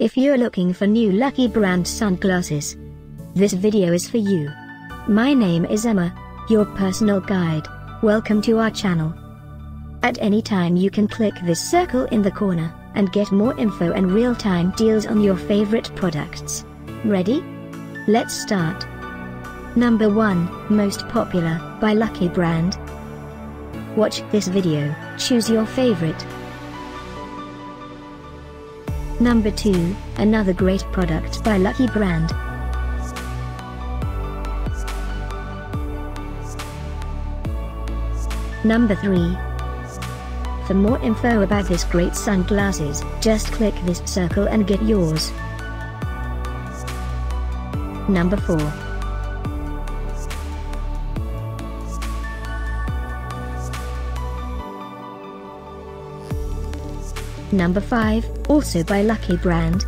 If you're looking for new Lucky Brand sunglasses, this video is for you. My name is Emma, your personal guide. Welcome to our channel. At any time you can click this circle in the corner, and get more info and real-time deals on your favorite products. Ready? Let's start. Number 1, Most Popular, by Lucky Brand. Watch this video, choose your favorite. Number 2, another great product by Lucky Brand. Number 3. For more info about this great sunglasses, just click this circle and get yours. Number 4. Number 5, also by Lucky Brand.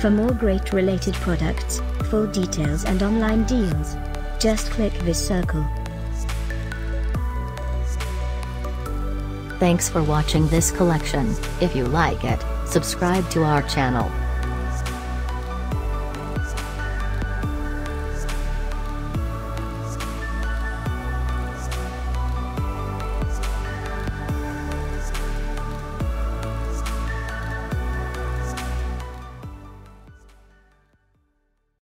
For more great related products, full details and online deals, just click this circle. Thanks for watching this collection. If you like it, subscribe to our channel.